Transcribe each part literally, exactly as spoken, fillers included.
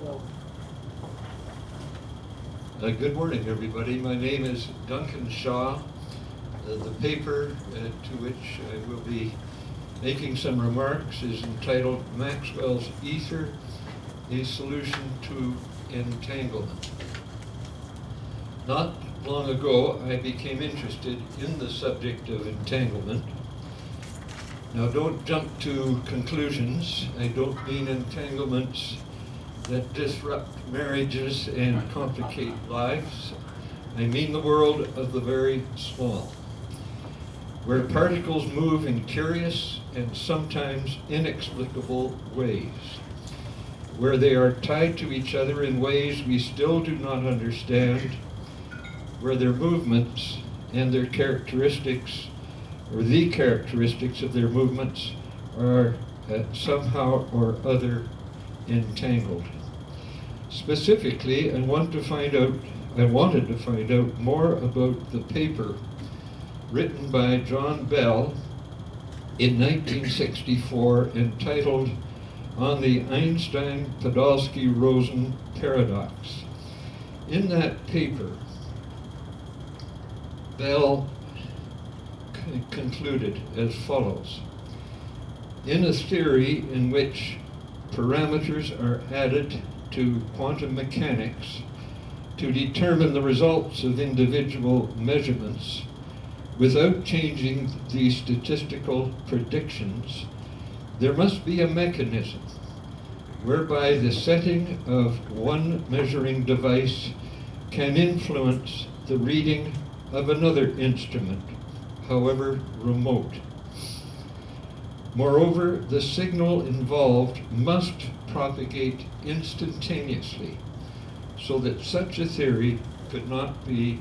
Maxwell. Uh, good morning, everybody. My name is Duncan Shaw. Uh, the paper uh, to which I will be making some remarks is entitled Maxwell's Ether, a Solution to Entanglement. Not long ago, I became interested in the subject of entanglement. Now, don't jump to conclusions. I don't mean entanglements that disrupt marriages and complicate lives. I mean the world of the very small, where particles move in curious and sometimes inexplicable ways, where they are tied to each other in ways we still do not understand, where their movements and their characteristics, or the characteristics of their movements, are uh, somehow or other entangled. Specifically, I want to find out, I wanted to find out more about the paper written by John Bell in nineteen sixty-four entitled On the Einstein-Podolsky-Rosen Paradox. In that paper, Bell concluded as follows: in a theory in which parameters are added to quantum mechanics to determine the results of individual measurements without changing the statistical predictions, there must be a mechanism whereby the setting of one measuring device can influence the reading of another instrument, however remote. Moreover, the signal involved must propagate instantaneously, so that such a theory could not be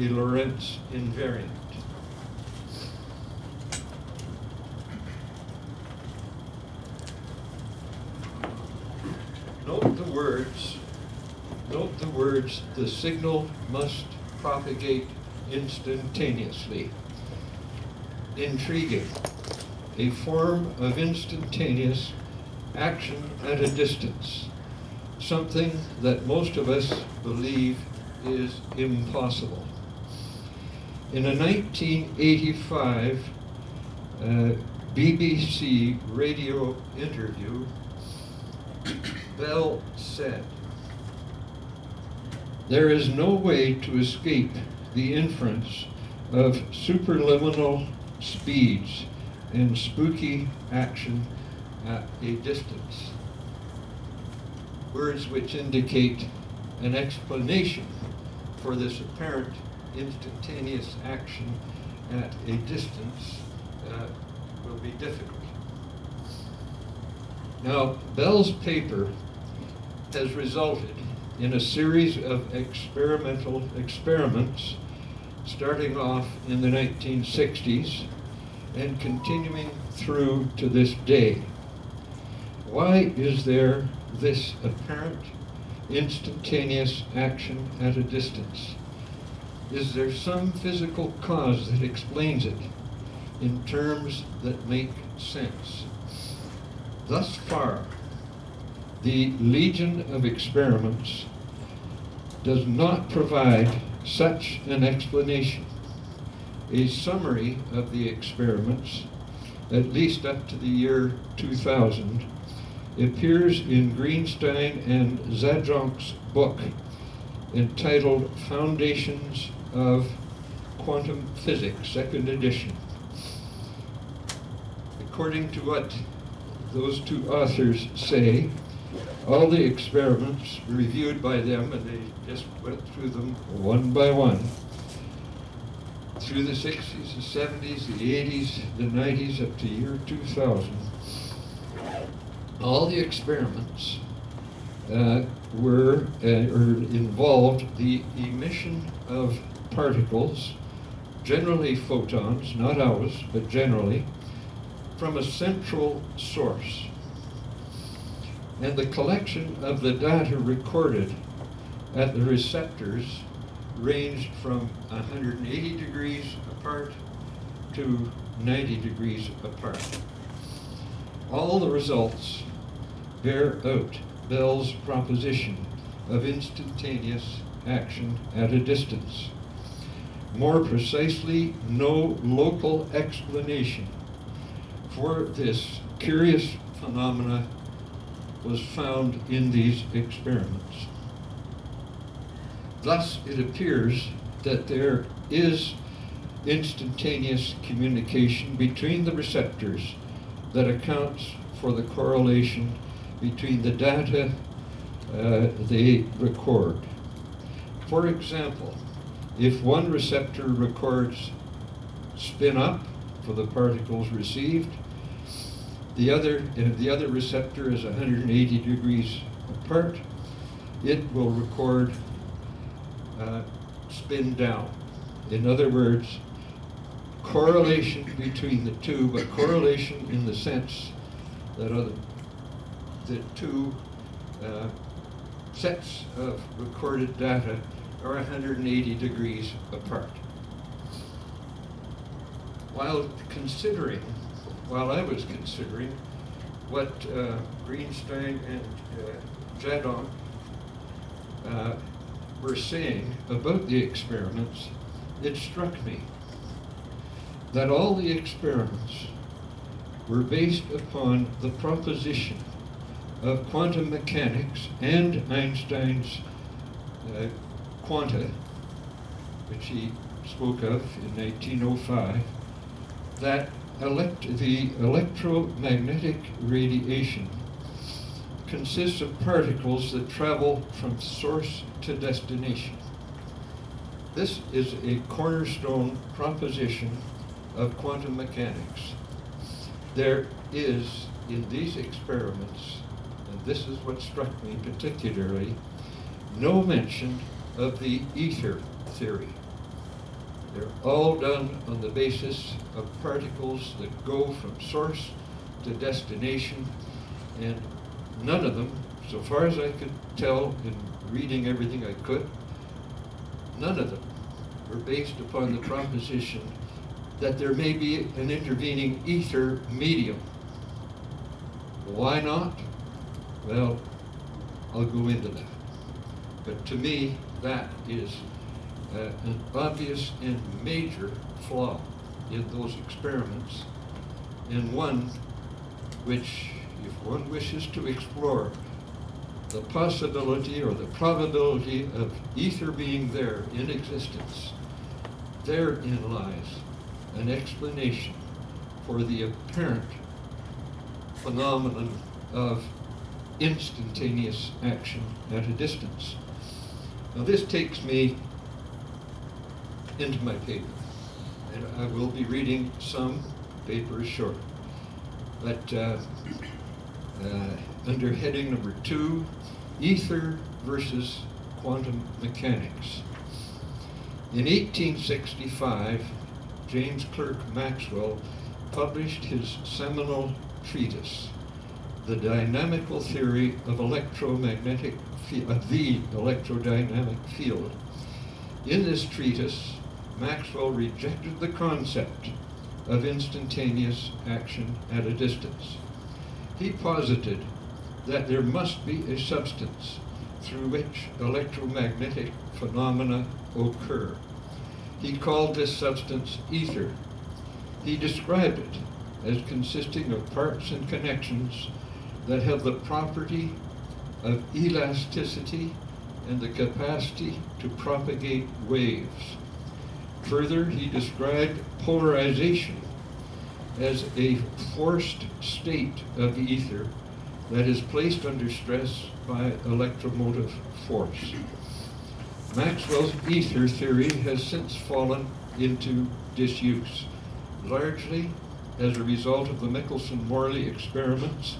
a Lorentz invariant. Note the words, note the words, the signal must propagate instantaneously. Intriguing. A form of instantaneous action at a distance, something that most of us believe is impossible. In a nineteen eighty-five uh, B B C radio interview, Bell said, "There is no way to escape the inference of superliminal speeds and spooky action at a distance," words which indicate an explanation for this apparent instantaneous action at a distance uh, will be difficult. Now, Bell's paper has resulted in a series of experimental experiments, starting off in the nineteen sixties and continuing through to this day. Why is there this apparent instantaneous action at a distance? Is there some physical cause that explains it in terms that make sense? Thus far, the legion of experiments does not provide such an explanation. A summary of the experiments, at least up to the year two thousand, appears in Greenstein and Zajonk's book entitled Foundations of Quantum Physics, second edition. According to what those two authors say, all the experiments reviewed by them, and they just went through them one by one, through the sixties, the seventies, the eighties, the nineties, up to year two thousand, all the experiments uh, were uh, or involved the emission of particles, generally photons, not ours, but generally, from a central source, and the collection of the data recorded at the receptors ranged from one hundred eighty degrees apart to ninety degrees apart. All the results bear out Bell's proposition of instantaneous action at a distance. More precisely, no local explanation for this curious phenomena was found in these experiments. Thus, it appears that there is instantaneous communication between the receptors that accounts for the correlation between the data uh, they record. For example, if one receptor records spin up for the particles received, the other, if the other receptor is one hundred eighty degrees apart, it will record uh, spin down. In other words, correlation between the two, but correlation in the sense that other, the two uh, sets of recorded data are one hundred eighty degrees apart. While considering, while I was considering what uh, Greenstein and uh, Zajonk uh, were saying about the experiments, it struck me that all the experiments were based upon the proposition of quantum mechanics and Einstein's uh, quanta, which he spoke of in nineteen oh five, that elect the electromagnetic radiation consists of particles that travel from source to destination. This is a cornerstone proposition of quantum mechanics. There is, in these experiments, and this is what struck me particularly, no mention of the ether theory. They're all done on the basis of particles that go from source to destination, and none of them, so far as I could tell in reading everything I could, none of them were based upon the proposition that there may be an intervening ether medium. Why not? Well, I'll go into that. But to me, that is uh, an obvious and major flaw in those experiments, and one which, if one wishes to explore the possibility or the probability of ether being there in existence, therein lies an explanation for the apparent phenomenon of instantaneous action at a distance. Now this takes me into my paper, and I will be reading some papers short, but uh, uh, under heading number two, ether versus quantum mechanics. In eighteen sixty-five, James Clerk Maxwell published his seminal treatise, The Dynamical Theory of Electromagnetic Field, of the Electrodynamic Field. In this treatise, Maxwell rejected the concept of instantaneous action at a distance. He posited that there must be a substance through which electromagnetic phenomena occur. He called this substance ether. He described it as consisting of parts and connections that have the property of elasticity and the capacity to propagate waves. Further, he described polarization as a forced state of ether that is placed under stress by electromotive force. Maxwell's ether theory has since fallen into disuse, largely as a result of the Michelson-Morley experiments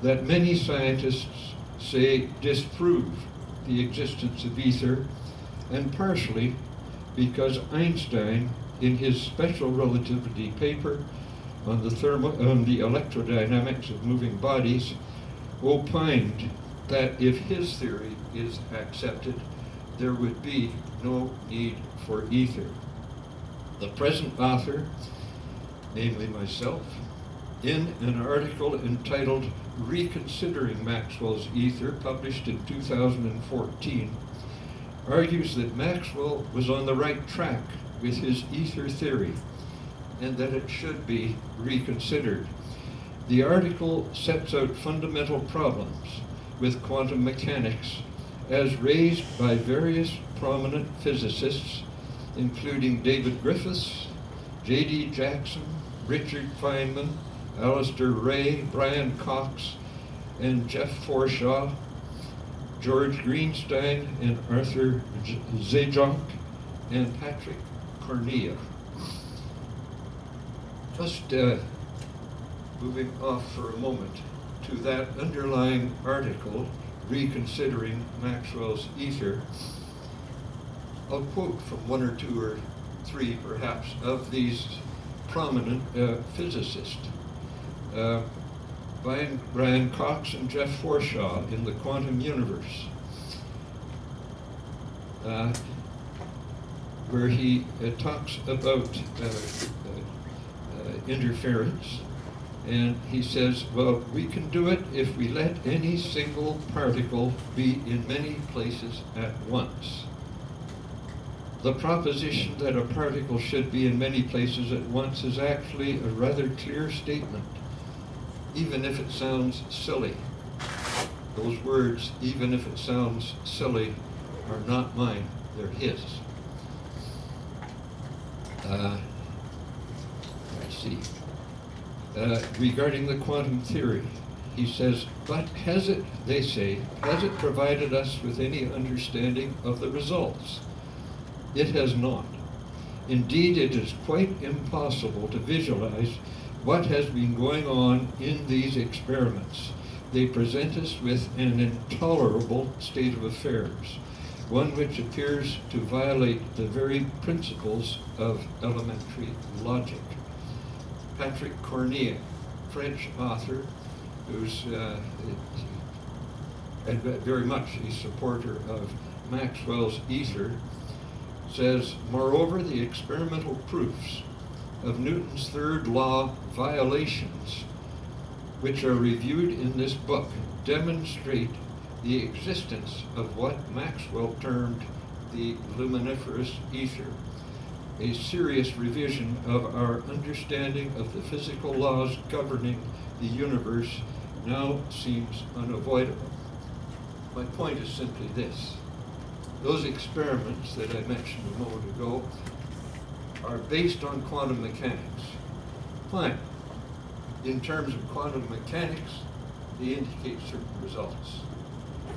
that many scientists say disprove the existence of ether, and partially because Einstein, in his special relativity paper on the, thermo on the electrodynamics of moving bodies, opined that if his theory is accepted, there would be no need for ether. The present author, namely myself, in an article entitled Reconsidering Maxwell's Ether, published in two thousand fourteen, argues that Maxwell was on the right track with his ether theory and that it should be reconsidered. The article sets out fundamental problems with quantum mechanics as raised by various prominent physicists, including David Griffiths, J D Jackson, Richard Feynman, Alistair Ray, Brian Cox, and Jeff Forshaw, George Greenstein, and Arthur Zajonk, and Patrick Cornille. Just uh, moving off for a moment to that underlying article, Reconsidering Maxwell's Ether, I'll quote from one or two or three, perhaps, of these prominent uh, physicists. Uh, Brian, Brian Cox and Jeff Forshaw in The Quantum Universe, uh, where he uh, talks about uh, uh, uh, interference, and he says, well, we can do it if we let any single particle be in many places at once. The proposition that a particle should be in many places at once is actually a rather clear statement, even if it sounds silly. Those words, even if it sounds silly, are not mine, they're his. Uh, I see. Uh, regarding the quantum theory, he says, but has it, they say, has it provided us with any understanding of the results? It has not. Indeed, it is quite impossible to visualize what has been going on in these experiments. They present us with an intolerable state of affairs, one which appears to violate the very principles of elementary logic. Patrick Cornille, French author, who's uh, very much a supporter of Maxwell's ether, says, moreover, the experimental proofs of Newton's third law violations, which are reviewed in this book, demonstrate the existence of what Maxwell termed the luminiferous ether, a serious revision of our understanding of the physical laws governing the universe now seems unavoidable. My point is simply this. Those experiments that I mentioned a moment ago are based on quantum mechanics. Fine. In terms of quantum mechanics, they indicate certain results.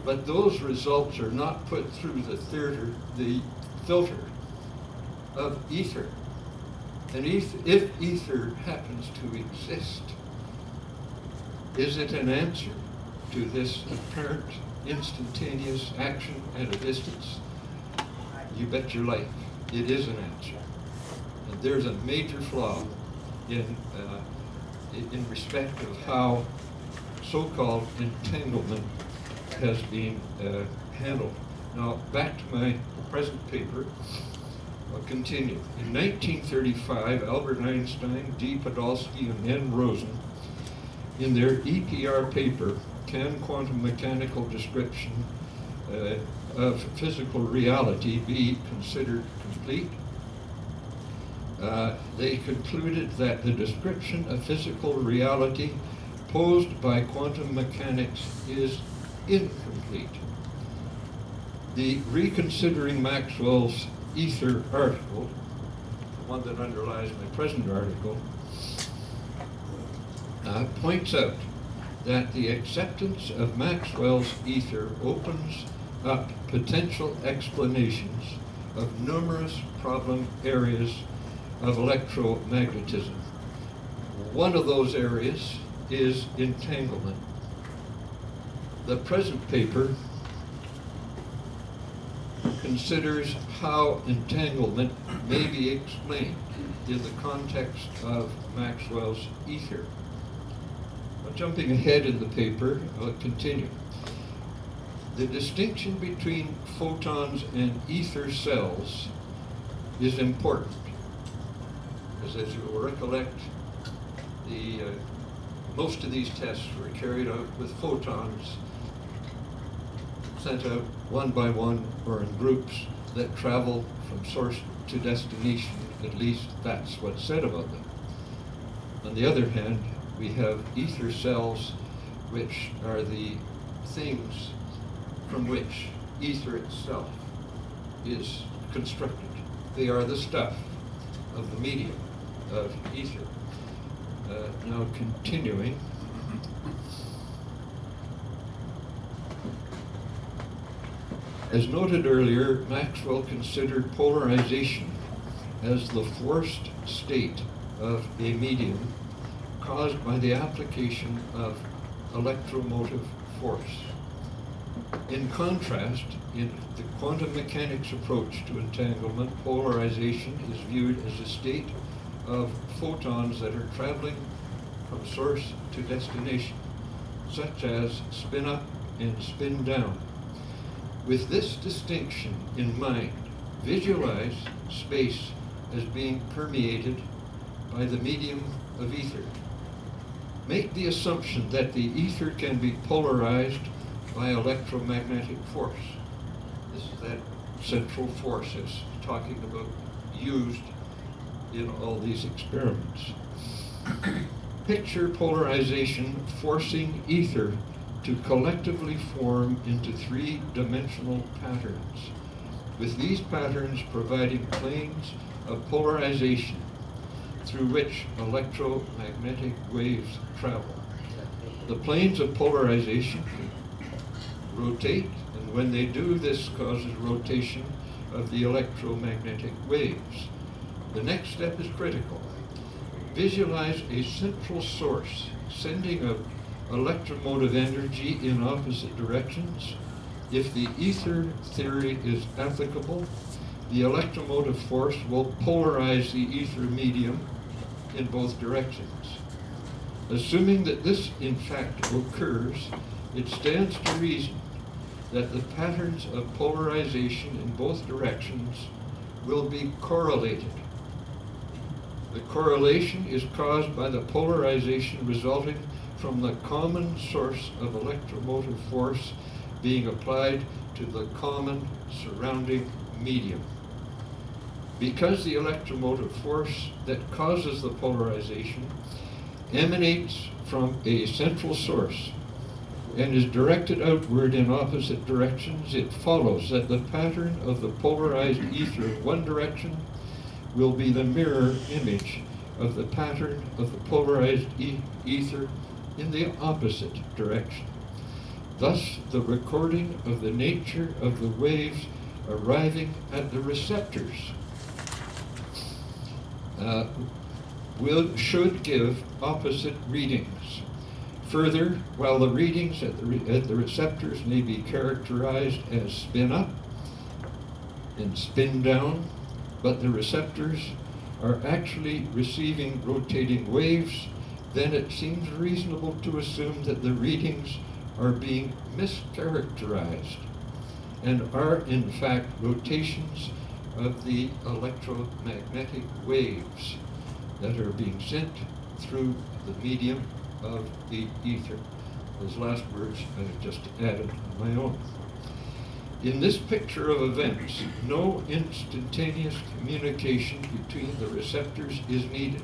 But those results are not put through the theater, the filter of ether. And ether, if ether happens to exist, is it an answer to this apparent instantaneous action at a distance? You bet your life, it is an answer. And there's a major flaw in, uh, in respect of how so-called entanglement has been uh, handled. Now, back to my present paper. I'll continue. In nineteen thirty-five, Albert Einstein, D. Podolsky, and N. Rosen, in their E P R paper, Can Quantum Mechanical Description uh, of Physical Reality Be Considered Complete? Uh, they concluded that the description of physical reality posed by quantum mechanics is incomplete. The Reconsidering Maxwell's Ether article, the one that underlies my present article, uh, points out that the acceptance of Maxwell's ether opens up potential explanations of numerous problem areas of electromagnetism. One of those areas is entanglement. The present paper considers how entanglement may be explained in the context of Maxwell's ether. Well, jumping ahead in the paper, I'll continue. The distinction between photons and ether cells is important. As you will recollect, the uh, most of these tests were carried out with photons sent out one by one or in groups that travel from source to destination. At least that's what's said about them. On the other hand, we have ether cells, which are the things from which ether itself is constructed. They are the stuff of the medium of ether. Uh, now continuing. As noted earlier, Maxwell considered polarization as the forced state of a medium caused by the application of electromotive force. In contrast, in the quantum mechanics approach to entanglement, polarization is viewed as a state of photons that are traveling from source to destination, such as spin up and spin down. With this distinction in mind, visualize space as being permeated by the medium of ether. Make the assumption that the ether can be polarized by electromagnetic force. This is that central force it's talking about, used in all these experiments. Picture polarization forcing ether to collectively form into three-dimensional patterns, with these patterns providing planes of polarization through which electromagnetic waves travel. The planes of polarization rotate, and when they do, this causes rotation of the electromagnetic waves. The next step is critical. Visualize a central source sending out electromotive energy in opposite directions. If the ether theory is applicable, the electromotive force will polarize the ether medium in both directions. Assuming that this, in fact, occurs, it stands to reason that the patterns of polarization in both directions will be correlated. The correlation is caused by the polarization resulting from the common source of electromotive force being applied to the common surrounding medium. Because the electromotive force that causes the polarization emanates from a central source and is directed outward in opposite directions, it follows that the pattern of the polarized ether in one direction will be the mirror image of the pattern of the polarized e- ether in the opposite direction. Thus, the recording of the nature of the waves arriving at the receptors uh, will, should give opposite readings. Further, while the readings at the, re at the receptors may be characterized as spin up and spin down, but the receptors are actually receiving rotating waves, then it seems reasonable to assume that the readings are being mischaracterized and are in fact rotations of the electromagnetic waves that are being sent through the medium of the ether. Those last words I've just added on my own. In this picture of events, no instantaneous communication between the receptors is needed.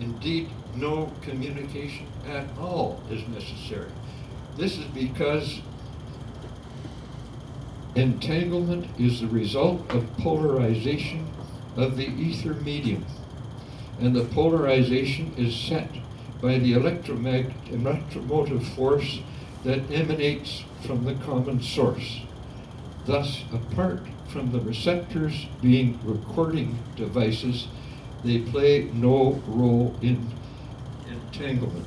Indeed, no communication at all is necessary. This is because entanglement is the result of polarization of the ether medium, and the polarization is set by the electromagn- electromotive force that emanates from the common source. Thus, apart from the receptors being recording devices, they play no role in entanglement.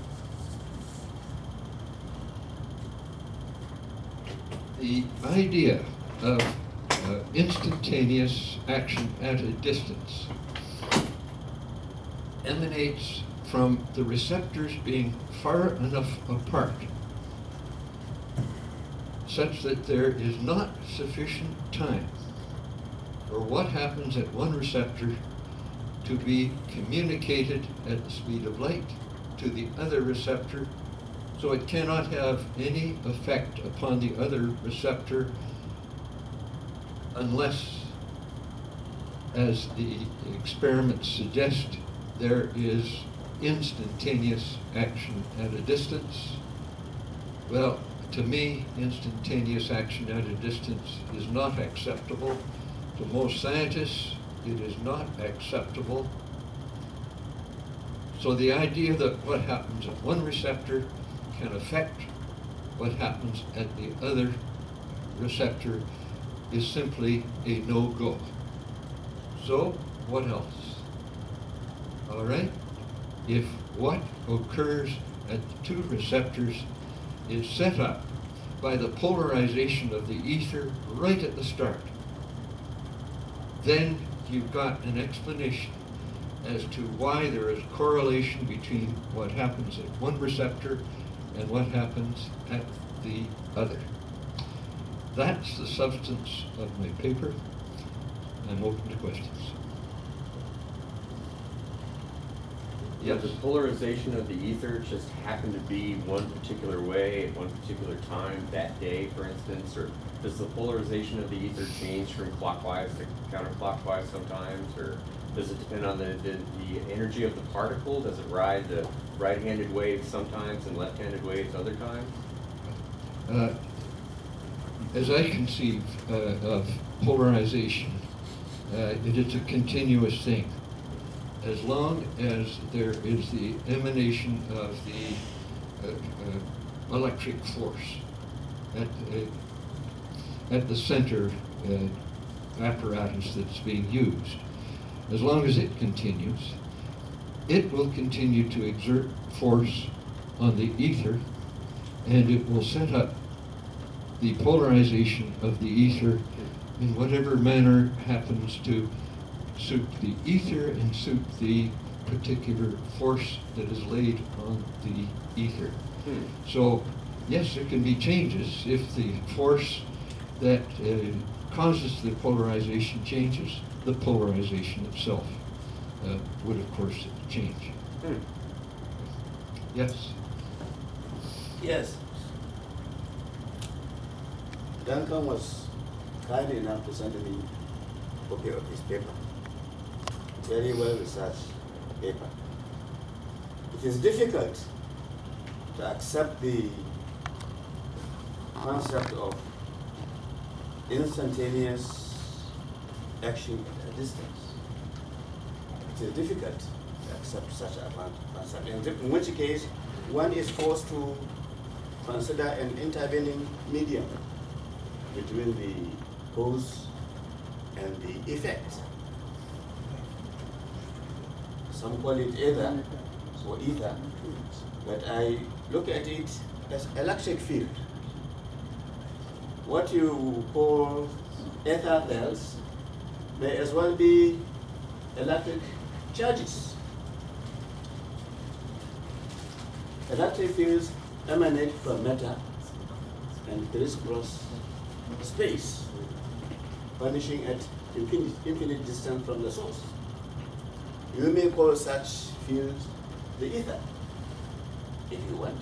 The idea of uh, instantaneous action at a distance emanates from the receptors being far enough apart such that there is not sufficient time for what happens at one receptor to be communicated at the speed of light to the other receptor, so it cannot have any effect upon the other receptor unless, as the experiments suggest, there is instantaneous action at a distance. Well, to me, instantaneous action at a distance is not acceptable. To most scientists, it is not acceptable. So the idea that what happens at one receptor can affect what happens at the other receptor is simply a no-go. So, what else? All right? If what occurs at the two receptors is set up by the polarization of the ether right at the start, then you've got an explanation as to why there is correlation between what happens at one receptor and what happens at the other. That's the substance of my paper. I'm open to questions. Yeah, the polarization of the ether just happened to be one particular way at one particular time that day, for instance, or does the polarization of the ether change from clockwise to counterclockwise sometimes, or does it depend on the, the, the energy of the particle? Does it ride the right-handed waves sometimes and left-handed waves other times? Uh, as I conceive uh, of polarization, uh, it is a continuous thing. As long as there is the emanation of the uh, uh, electric force at, uh, at the center uh, apparatus that's being used, as long as it continues, it will continue to exert force on the ether, and it will set up the polarization of the ether in whatever manner happens to suit the ether and suit the particular force that is laid on the ether. Hmm. So, yes, there can be changes if the force that uh, causes the polarization changes. The polarization itself uh, would, of course, change. Hmm. Yes? Yes. Duncan was kind enough to send me a copy of his paper. Very well researched paper. It is difficult to accept the concept of instantaneous action at a distance. It is difficult to accept such a concept, in which case one is forced to consider an intervening medium between the cause and the effect. Some call it ether or ether, but I look at it as electric field. What you call ether cells may as well be electric charges. Electric fields emanate from matter and crisscross space, vanishing at infinite, infinite distance from the source. You may call such fields the ether, if you want.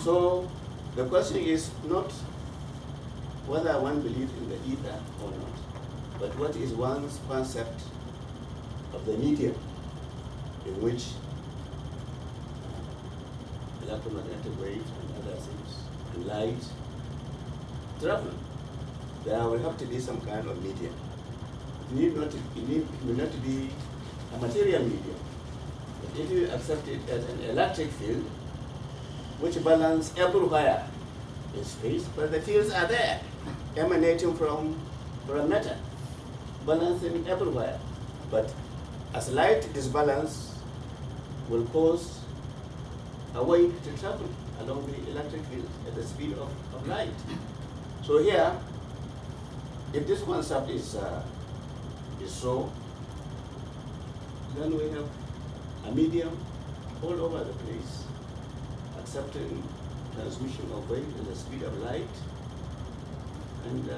So the question is not whether one believes in the ether or not, but what is one's concept of the medium in which electromagnetic waves and other things and light travel. There will have to be some kind of medium. It need not, it need, it will not be a material medium. But if you accept it as an electric field, which balances everywhere in space, but the fields are there, emanating from, from matter, balancing everywhere. But a slight disbalance will cause a wave to travel along the electric field at the speed of, of light. So here, if this concept is uh, is so, then we have a medium all over the place, accepting transmission of wave at the speed of light, and uh,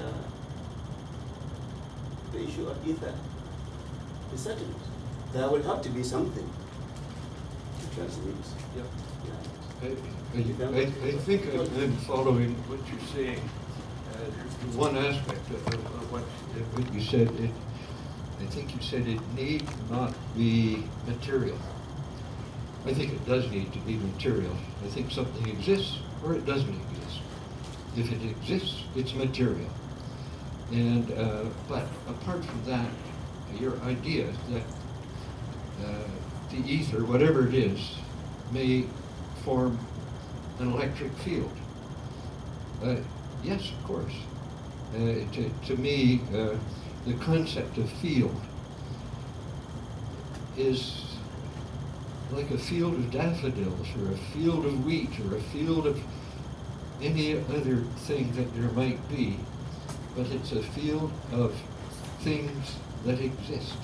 the issue of ether is settled. there will have to be something to transmit. Yeah. Yeah. I, I, I, I think I've been following what you're saying. Uh, one aspect of, of what, what you said, it, I think you said it need not be material. I think it does need to be material. I think something exists or it doesn't exist. If it exists, it's material. And uh, but apart from that, your idea that uh, the ether, whatever it is, may form an electric field. Uh, yes, of course. Uh, to, to me, uh, the concept of field is like a field of daffodils or a field of wheat or a field of any other thing that there might be, but it's a field of things that exist.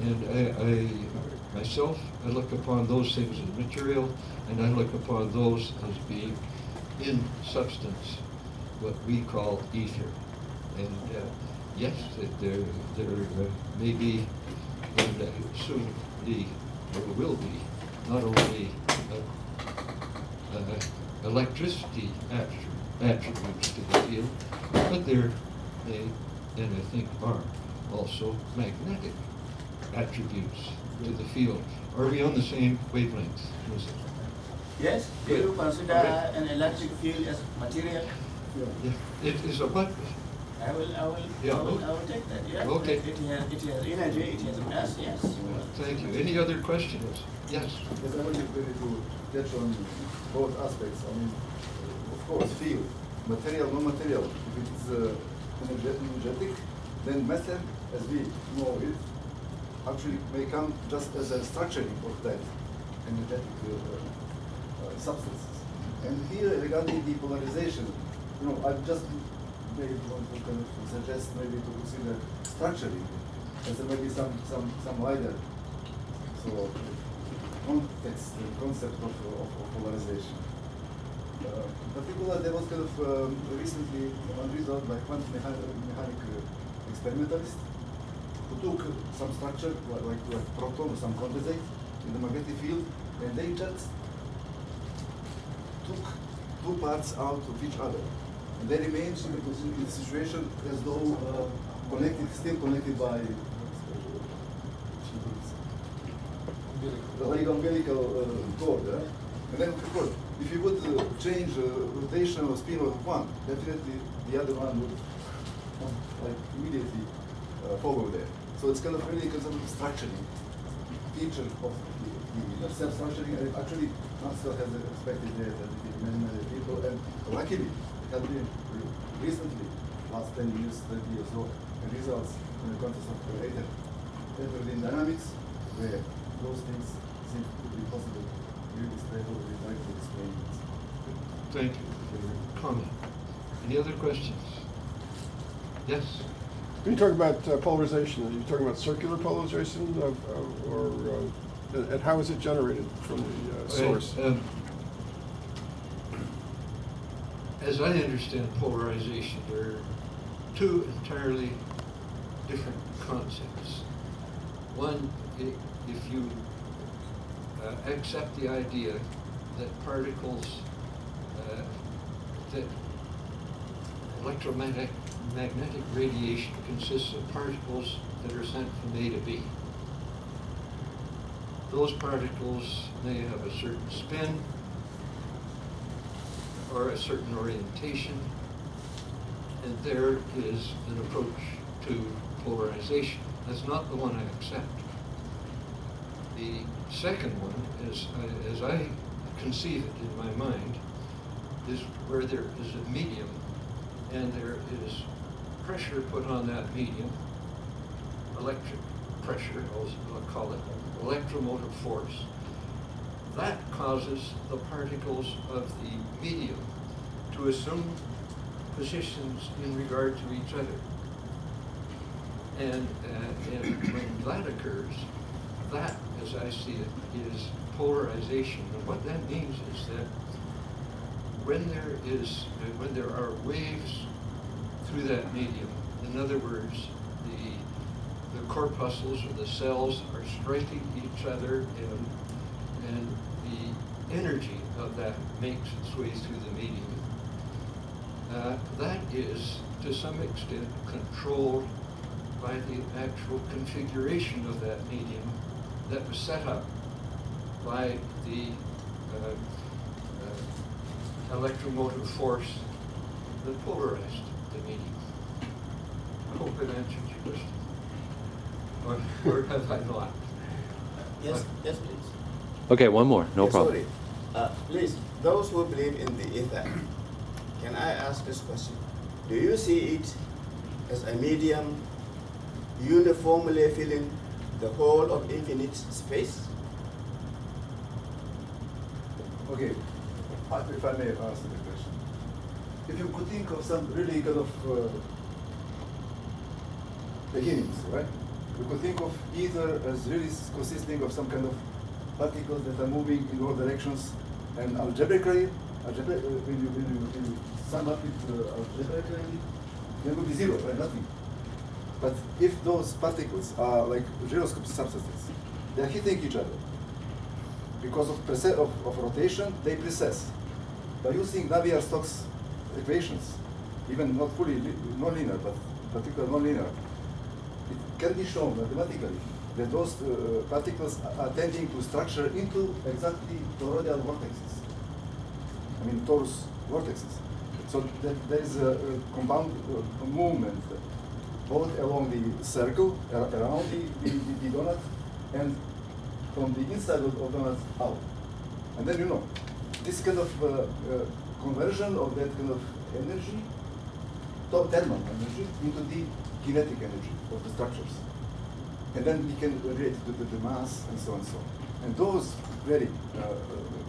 And I, I myself, I look upon those things as material, and I look upon those as being in substance, what we call ether. And uh, yes, that there, there uh, may be, and uh, soon be, or will be, not only uh, uh, electricity attributes to the field, but there may, and I think are, also magnetic attributes to the field. Are we on the same wavelength? Yes. Do you consider right. an electric field as material? Yeah. Yeah. It is a what? I will. I will. Yeah. I will, I will take that. Yeah. Okay. It, it has. It has energy. It has mass. Yes. Well, thank you. Any other questions? Yes. Yes, I wanted really to touch on both aspects. I mean, of course, field, material, non-material. If it is uh, energetic, then matter, as we know it, actually may come just as a structuring of that energetic uh, uh, substances. And here, regarding the polarization, you know, I just maybe want to kind of suggest maybe to consider structuring as a maybe some some some wider so context and concept of, of, of polarization. Uh, in particular, there was kind of um, recently one result by quantum mechanic, mechanic uh, experimentalist who took some structure like, like, like proton or some condensate in the magnetic field, and they just took two parts out of each other, and they remained in the situation as though uh, connected, still connected by the like umbilical uh, cord. Eh? And then, of course, if you would uh, change uh, rotation or spin of one, definitely the other one would like immediately uh, follow there. So it's kind of really kind of structuring, feature of the, the self-structuring. Actually, Maxwell has expected there that many, many people, and luckily, have been recently, last ten years, thirty years old, and results in the context of creator heterogeneous dynamics, where those things seem to be possible. You explain all the types of experiments. Thank you for your comment. Any other questions? Yes? When you talk about uh, polarization, are you talking about circular polarization, of, uh, or uh, and how is it generated from the uh, source? Uh, um, As I understand polarization, there are two entirely different concepts. One, if you uh, accept the idea that particles, uh, that electromagnetic magnetic radiation consists of particles that are sent from A to B. Those particles may have a certain spin, or a certain orientation, and there is an approach to polarization. That's not the one I accept. The second one, as I, as I conceive it in my mind, is where there is a medium and there is pressure put on that medium, electric pressure, I'll call it electromotive force. That causes the particles of the medium to assume positions in regard to each other. And, uh, and when that occurs, that, as I see it, is polarization. And what that means is that when there is, when there are waves through that medium, in other words, the the corpuscles or the cells are striking each other, and, and the energy of that makes its way through the medium. Uh, that is, to some extent, controlled by the actual configuration of that medium that was set up by the uh, uh, electromotive force that polarized the medium. I hope it answers your question. Or, or have I not? Uh, yes, but, yes, please. Okay, one more, no yeah, problem. Sorry. Uh, please, those who believe in the ether, can I ask this question? Do you see it as a medium uniformly filling the whole of infinite space? Okay, if I may answer the question. If you could think of some really kind of uh, beginnings, right? You could think of ether as really consisting of some kind of particles that are moving in all directions, and algebraically, algebra, uh, when, you, when, you, when you sum up it uh, algebraically, there will be zero, right? Nothing. But if those particles are like gyroscope substances, they are hitting each other. Because of, of, of rotation, they precess. By using Navier-Stokes equations, even not fully non-linear, but particular non-linear, it can be shown mathematically that those uh, particles are tending to structure into exactly toroidal vortexes. I mean, torus vortexes. So that there is a, a compound uh, movement both along the circle, ar around the, the, the donut, and from the inside of the donut out. And then you know, this kind of uh, uh, conversion of that kind of energy, thermal energy, into the kinetic energy of the structures. And then we can relate to the, the mass and so on and so on. And those very, uh,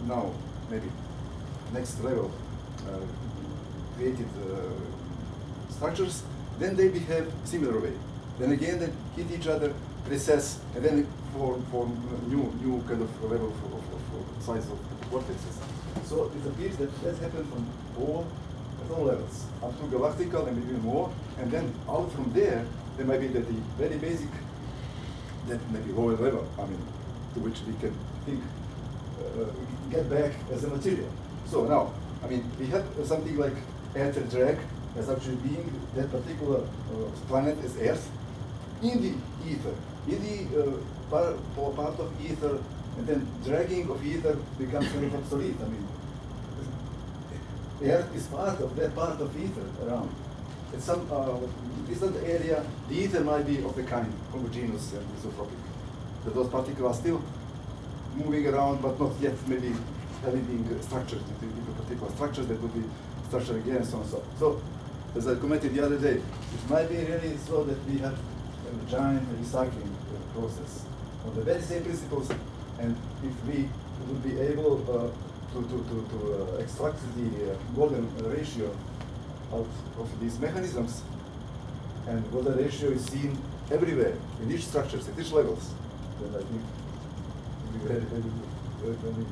now, maybe, next level uh, created uh, structures, then they behave similar way. Then again, they hit each other, recess, and then form, form new, new kind of level of, of, of size of vortexes. So it appears that that happened from all, at all levels, up to galactical and even more, and then out from there, there might be the, the very basic, that maybe lower level, I mean, to which we can think, uh, get back as a material. So now, I mean, we have something like ether drag as actually being that particular uh, planet as Earth in the ether, in the uh, part, part of ether, and then dragging of ether becomes kind of obsolete. I mean, Earth is part of that part of ether around. At some uh, distant area, the ether might be of the kind, homogeneous and isotropic. But those particles are still moving around, but not yet maybe having been structured into particular structures that would be structured again, and so on and so on. So, as I commented the other day, it might be really so that we have a giant recycling process on the very same principles, and if we would be able uh, to, to, to, to uh, extract the uh, golden ratio out of these mechanisms, and golden ratio is seen everywhere, in each structure, at each levels, then I think it would be very, very good. Very, very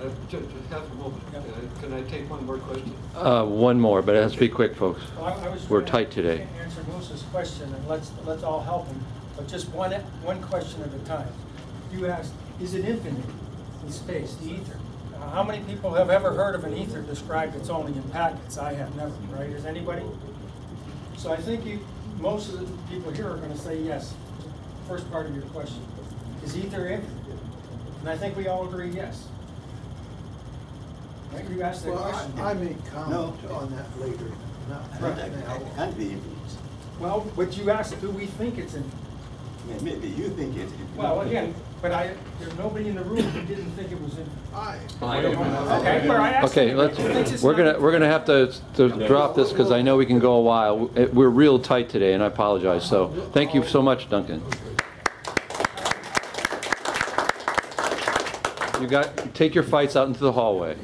Uh, just half a moment. Uh, can I take one more question? Uh, one more, but it has to be quick, folks. Well, I, I was We're tight today. Answer Moosa's question, and let's let's all help him. But just one one question at a time. You asked, is it infinite in space, the ether? Uh, how many people have ever heard of an ether described that's only in packets? I have never. Right? Is anybody? So I think you, most of the people here are going to say yes. First part of your question: is ether infinite? And I think we all agree, yes. I think you asked that well, question. I, I may comment no. on that later. No, right. It can't be infinite. Well, but you asked, do we think it's infinite? Yeah, maybe you think it's infinite. Well, again, but I, there's nobody in the room who didn't think it was infinite. I. I don't know. Okay, well, I asked okay let's, we're going to we're gonna have to, to okay. drop this because I know we can go a while. We're real tight today, and I apologize. So thank you so much, Duncan. You got take your fights out into the hallway.